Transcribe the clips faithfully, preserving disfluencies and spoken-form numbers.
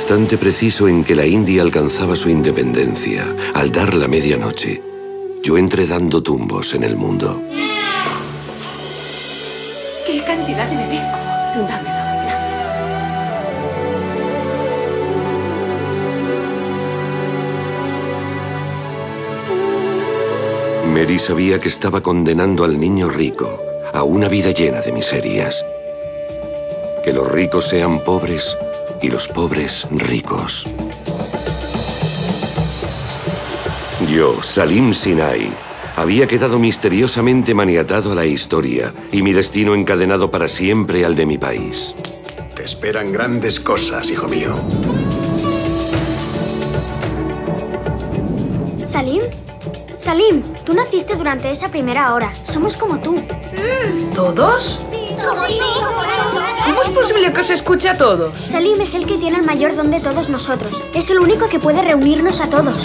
instante preciso en que la India alcanzaba su independencia, al dar la medianoche, yo entré dando tumbos en el mundo. ¿Qué cantidad de bebés? Dámelo, dámelo. Mary sabía que estaba condenando al niño rico a una vida llena de miserias. Que los ricos sean pobres y los pobres ricos. Yo, Salim Sinai, había quedado misteriosamente maniatado a la historia y mi destino encadenado para siempre al de mi país. Te esperan grandes cosas, hijo mío. ¿Salim? Salim, tú naciste durante esa primera hora. Somos como tú. ¿Todos? Sí, todos. Sí, todos. ¿Cómo es posible que os escuche a todos? Salim es el que tiene el mayor don de todos nosotros. Es el único que puede reunirnos a todos.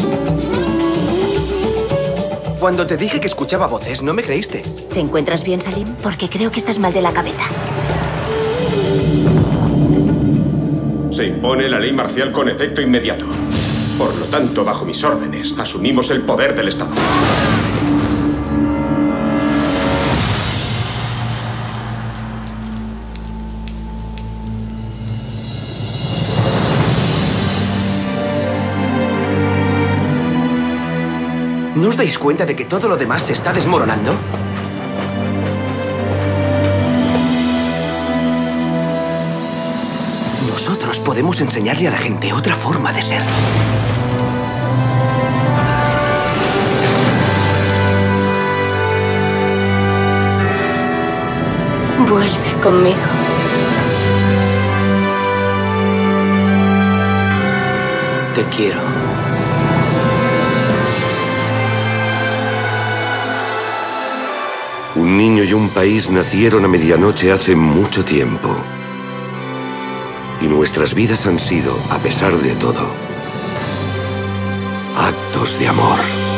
Cuando te dije que escuchaba voces, no me creíste. ¿Te encuentras bien, Salim? Porque creo que estás mal de la cabeza. Se impone la ley marcial con efecto inmediato. Por lo tanto, bajo mis órdenes, asumimos el poder del Estado. ¿No os dais cuenta de que todo lo demás se está desmoronando? Nosotros podemos enseñarle a la gente otra forma de ser. Vuelve conmigo. Te quiero. Un niño y un país nacieron a medianoche hace mucho tiempo. Y nuestras vidas han sido, a pesar de todo, actos de amor.